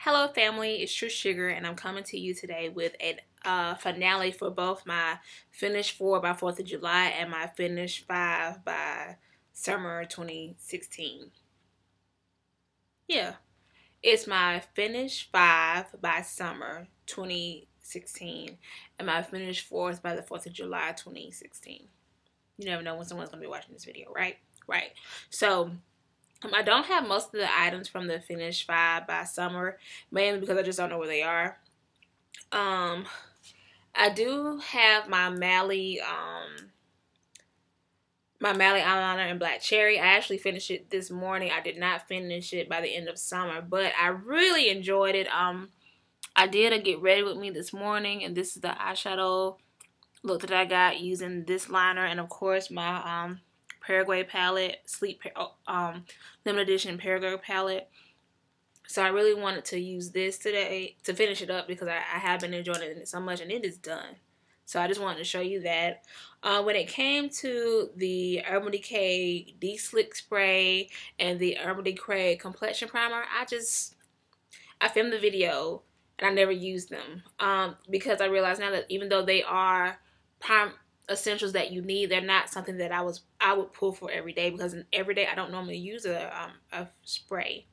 Hello family, it's True Sugar and I'm coming to you today with a finale for both my Finish 4 by 4th of July and my Finish 5 by Summer 2016. Yeah, it's my Finish 5 by Summer 2016 and my Finish 4 by the 4th of July 2016. You never know when someone's going to be watching this video, right? Right. So I don't have most of the items from the Finish 5 by Summer, mainly because I just don't know where they are. I do have my Mally eyeliner in Black Cherry. I actually finished it this morning. I did not finish it by the end of summer, but I really enjoyed it. I did a get ready with me this morning, and this is the eyeshadow look that I got using this liner, and of course my Paraguay palette, limited edition Paraguay palette. So I really wanted to use this today to finish it up because I have been enjoying it so much and it is done. So I just wanted to show you that. When it came to the Urban Decay De Slick Spray and the Urban Decay Complexion Primer, I filmed the video and I never used them because I realized now that even though they are prime essentials that you need, they're not something that I would pull for every day, because every day I don't normally use a spray.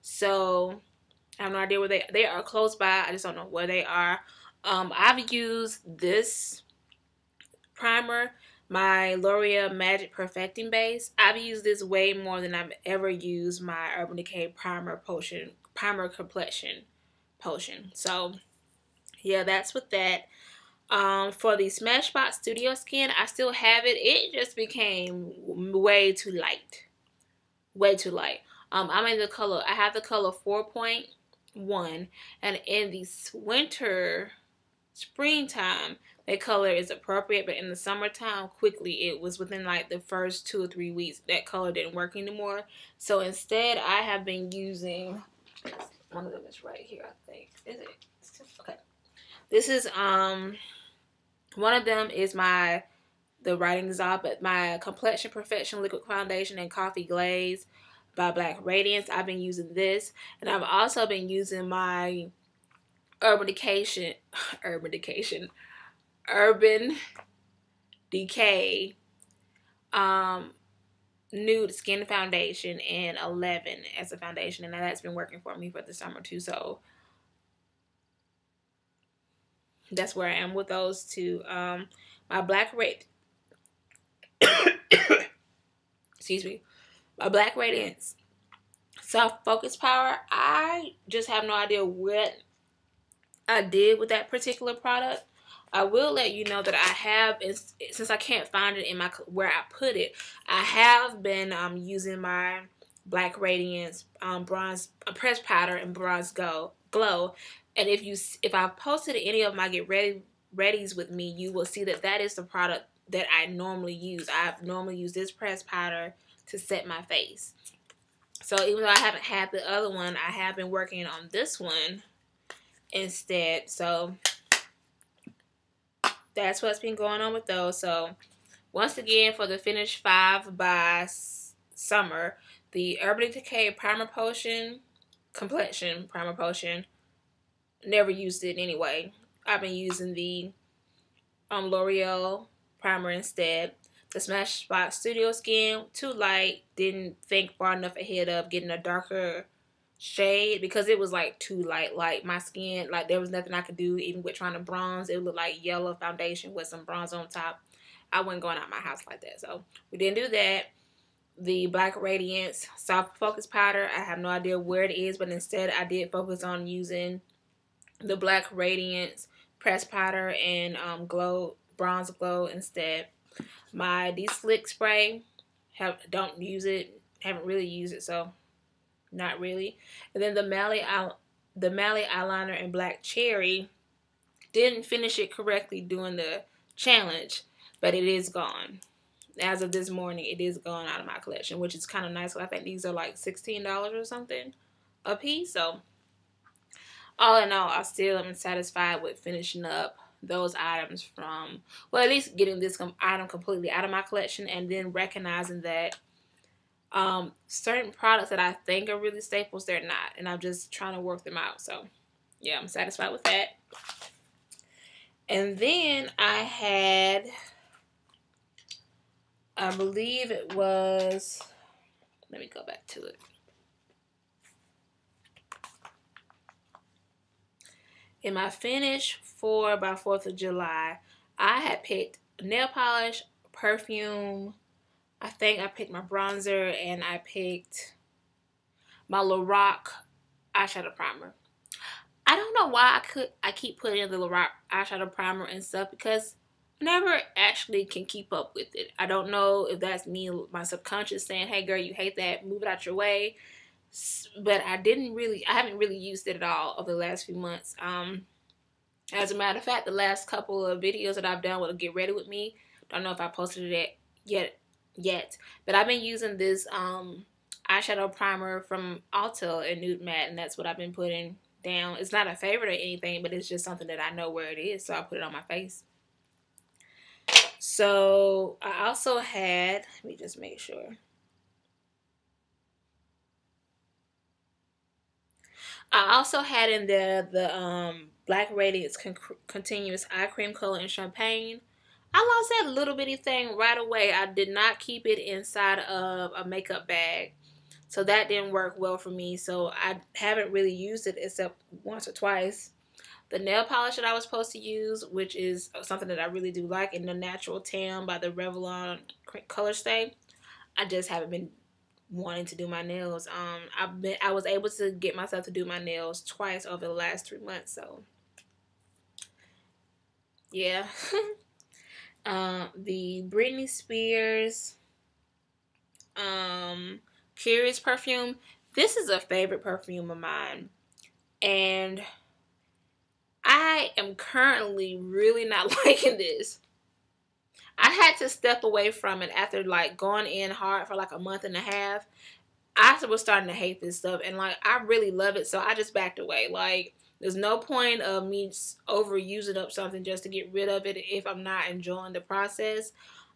So I have no idea where they are close by. I just don't know where they are. I've used this primer, my L'Oreal Magic Perfecting Base. I've used this way more than I've ever used my Urban Decay Primer Complexion Potion. So yeah, that's with that. For the Smashbox Studio Skin, I still have it. It just became way too light. Way too light. I'm in the color, I have the color 4.1, and in the springtime, the color is appropriate, but in the summertime, quickly, it was within like the first 2 or 3 weeks, that color didn't work anymore. So instead, I have been using, one of them is right here, I think. Is it? Okay. This is, one of them is the writing is off, but my Complexion Perfection Liquid Foundation and Coffee Glaze by Black Radiance. I've been using this, and I've also been using my Urban Decay Nude Skin Foundation in 11 as a foundation, and that's been working for me for the summer too, so that's where I am with those two. My Black Radiance excuse me, my Black Radiance Soft Focus Powder. I just have no idea what I did with that particular product. I will let you know that since I can't find it in where I put it, I have been using my Black Radiance bronze pressed powder and bronze glow. And if I've posted any of my get readies with me, you will see that that is the product that I normally use. I've normally used this pressed powder to set my face. So even though I haven't had the other one, I have been working on this one instead. So that's what's been going on with those. So once again, for the Finish 5 by Summer, the Urban Decay Complexion Primer Potion. Never used it anyway. I've been using the L'Oreal primer instead. The Smashbox Studio Skin, too light. Didn't think far enough ahead of getting a darker shade because it was like too light. Like my skin, like there was nothing I could do even with trying to bronze. It looked like yellow foundation with some bronze on top. I wasn't going out my house like that. So we didn't do that. The Black Radiance Soft Focus Powder, I have no idea where it is, but instead I did focus on using the Black Radiance pressed powder and bronze glow instead. My De Slick Spray, don't use it, haven't really used it, so not really. And then the Mally eyeliner in Black Cherry, didn't finish it correctly during the challenge, but it is gone. As of this morning, it is gone out of my collection, which is kind of nice. I think these are like $16 or something a piece, so all in all, I still am satisfied with finishing up those items from, well, at least getting this item completely out of my collection and then recognizing that certain products that I think are really staples, they're not, and I'm just trying to work them out. So yeah, I'm satisfied with that. And then I had, I believe it was, let me go back to it. In my finish for by 4th of July, I had picked nail polish, perfume, I think I picked my bronzer, and I picked my Lorac eyeshadow primer. I don't know why I keep putting in the Lorac eyeshadow primer and stuff, because I never actually can keep up with it. I don't know if that's me, my subconscious saying, hey girl, you hate that, move it out your way. But I didn't really, I haven't really used it at all over the last few months. As a matter of fact, the last couple of videos that I've done with Get Ready With Me, don't know if I posted it yet, but I've been using this eyeshadow primer from Ulta in Nude Matte, and that's what I've been putting down. It's not a favorite or anything, but it's just something that I know where it is, so I put it on my face. So I also had, let me just make sure, I also had in there the Black Radiance Continuous Eye Cream Color in Champagne. I lost that little bitty thing right away. I did not keep it inside of a makeup bag, so that didn't work well for me. So I haven't really used it except once or twice. The nail polish that I was supposed to use, which is something that I really do like, in the Natural Tan by the Revlon Colorstay, I just haven't been wanting to do my nails. I was able to get myself to do my nails twice over the last 3 months, so yeah. The Britney Spears Curious perfume. This is a favorite perfume of mine, and I am currently really not liking this. I had to step away from it after like going in hard for like a month and a half. I was starting to hate this stuff, and like I really love it, so I just backed away. Like there's no point of me overusing up something just to get rid of it if I'm not enjoying the process.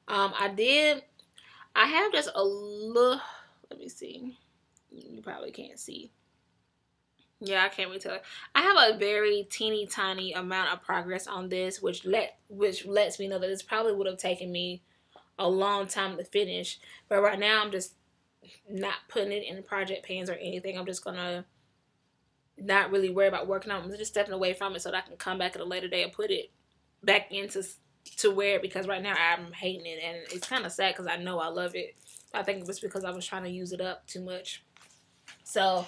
I have just a little, let me see, you probably can't see. Yeah, I can't really tell. I have a very teeny tiny amount of progress on this, which lets me know that this probably would have taken me a long time to finish. But right now, I'm just not putting it in project pans or anything. I'm just gonna not really worry about working on it. I'm just stepping away from it so that I can come back at a later day and put it back into wear it, because right now I'm hating it, and it's kind of sad because I know I love it. I think it was because I was trying to use it up too much. So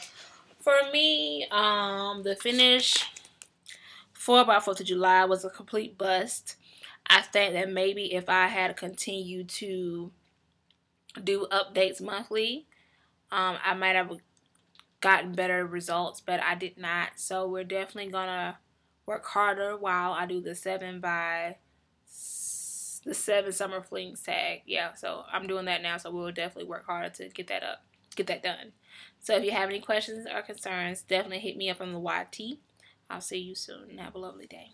for me, the finish for about 4th of July was a complete bust. I think that maybe if I had continued to do updates monthly, I might have gotten better results, but I did not. So we're definitely going to work harder while I do the 7 Summer Flings tag. Yeah, so I'm doing that now, so we'll definitely work harder to get that up, get that done. So if you have any questions or concerns, definitely hit me up on the YT. I'll see you soon. Have a lovely day.